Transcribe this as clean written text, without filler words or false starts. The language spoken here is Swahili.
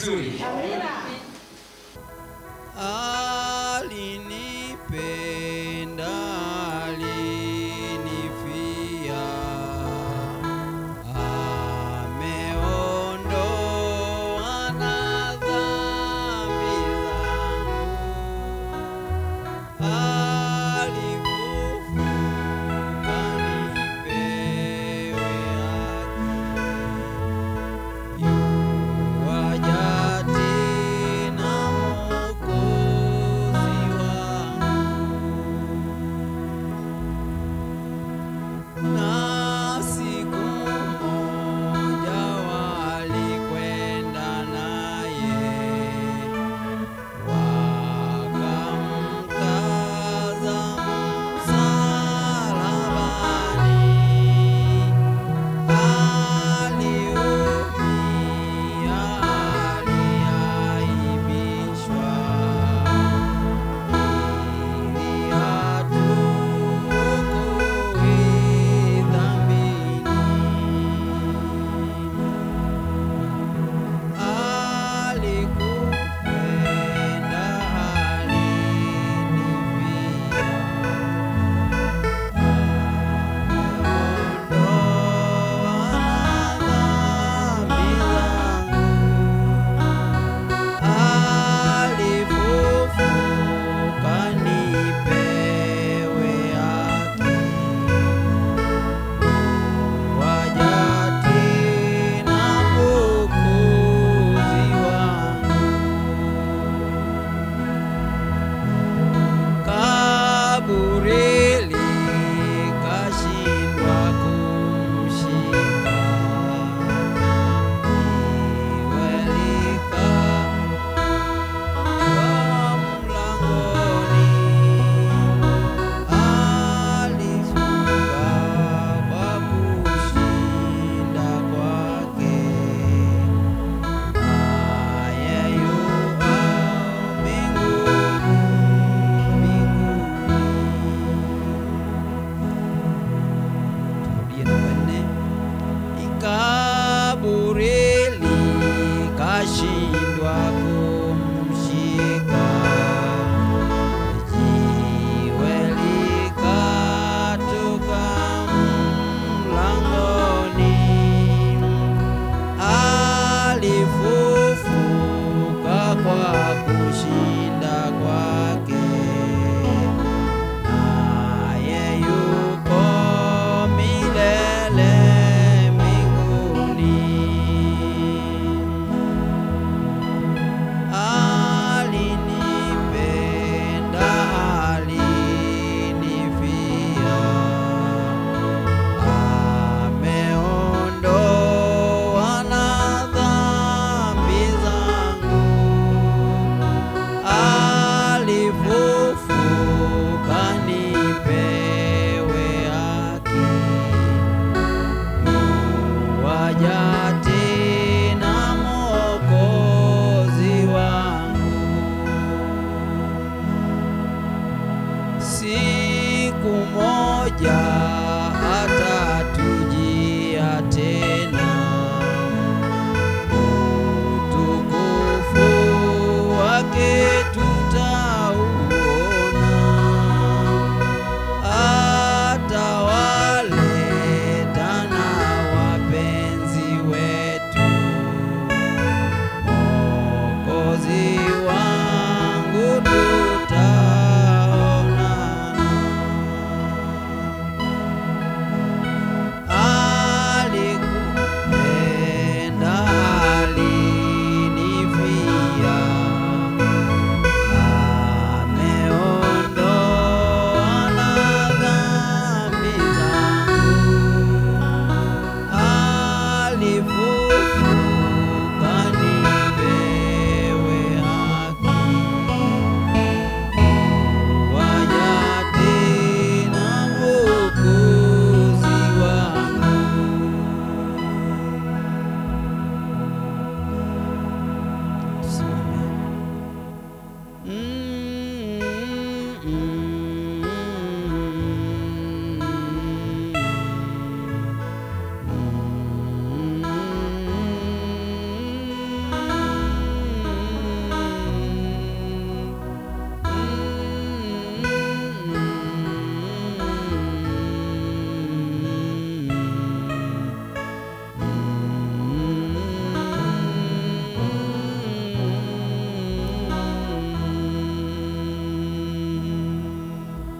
vizuri. Alinipenda, alinifia, ameondoa na dhambi zangu. Siku moja